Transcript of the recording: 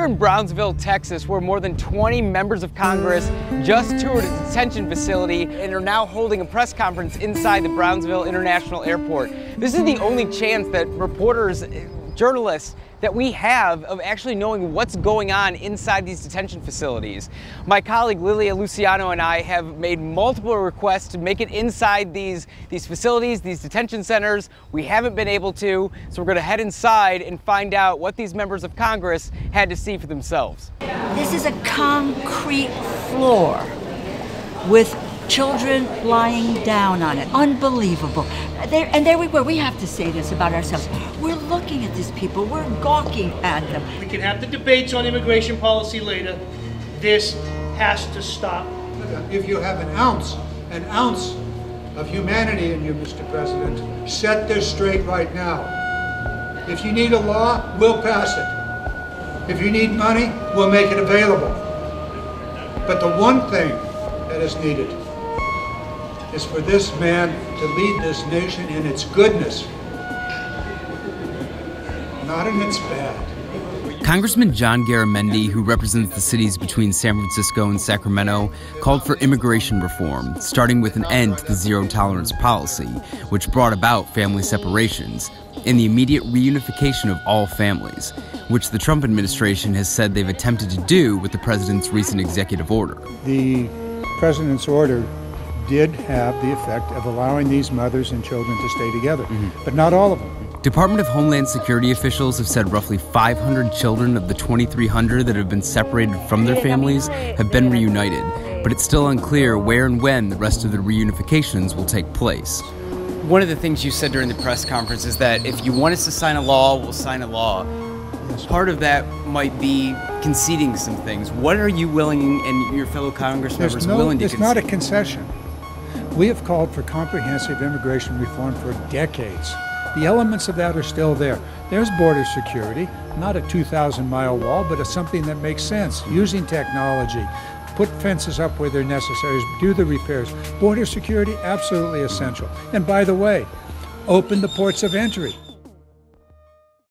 Here in Brownsville, Texas, where more than 20 members of Congress just toured a detention facility and are now holding a press conference inside the Brownsville International Airport. This is the only chance that reporters, journalists, that we have of actually knowing what's going on inside these detention facilities. My colleague Lilia Luciano and I have made multiple requests to make it inside these facilities, these detention centers. We haven't been able to, so we're gonna head inside and find out what these members of Congress had to see for themselves. This is a concrete floor with children lying down on it. Unbelievable. And there we were. We have to say this about ourselves. We're looking at these people. We're gawking at them. We can have the debates on immigration policy later. This has to stop. If you have an ounce of humanity in you, Mr. President, set this straight right now. If you need a law, we'll pass it. If you need money, we'll make it available. But the one thing that is needed is for this man to lead this nation in its goodness, not in its bad. Congressman John Garamendi, who represents the cities between San Francisco and Sacramento, called for immigration reform, starting with an end to the zero-tolerance policy, which brought about family separations and the immediate reunification of all families, which the Trump administration has said they've attempted to do with the president's recent executive order. The president's order did have the effect of allowing these mothers and children to stay together, but not all of them. Department of Homeland Security officials have said roughly 500 children of the 2,300 that have been separated from their families have been reunited, but it's still unclear where and when the rest of the reunifications will take place. One of the things you said during the press conference is that if you want us to sign a law, we'll sign a law. Part of that might be conceding some things. What are you willing and your fellow Congress members willing to concede? It's not a concession. We have called for comprehensive immigration reform for decades. The elements of that are still there. There's border security, not a 2,000-mile wall, but it's something that makes sense, using technology. Put fences up where they're necessary, do the repairs. Border security, absolutely essential. And by the way, open the ports of entry.